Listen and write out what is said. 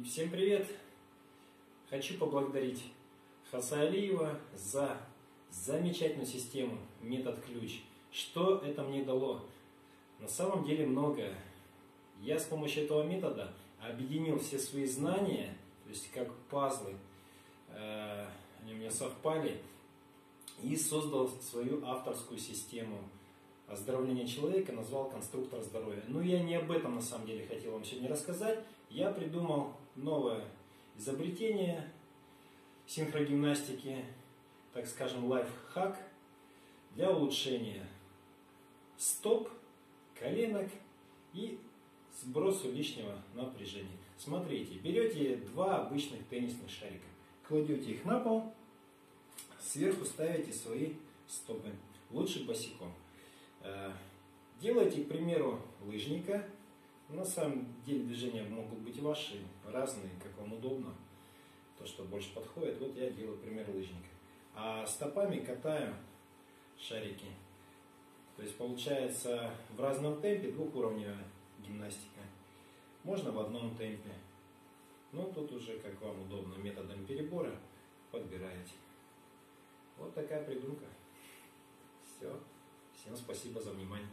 И всем привет! Хочу поблагодарить Хасая Алиева за замечательную систему «Метод Ключ». Что это мне дало? На самом деле многое. Я с помощью этого метода объединил все свои знания, то есть как пазлы, они у меня совпали, и создал свою авторскую систему оздоровления человека, назвал «Конструктор здоровья». Но я не об этом на самом деле хотел вам сегодня рассказать. Я придумал новое изобретение синхрогимнастики, так скажем, лайфхак для улучшения стоп, коленок и сбросу лишнего напряжения. Смотрите, берете два обычных теннисных шарика, кладете их на пол, сверху ставите свои стопы, лучше босиком. Делайте, к примеру, лыжника. На самом деле движения могут быть ваши, разные, как вам удобно, то, что больше подходит. Вот я делаю пример лыжника. А стопами катаю шарики. То есть получается в разном темпе двухуровневая гимнастика. Можно в одном темпе. Но тут уже как вам удобно, методом перебора подбираете. Вот такая придумка. Все. Всем спасибо за внимание.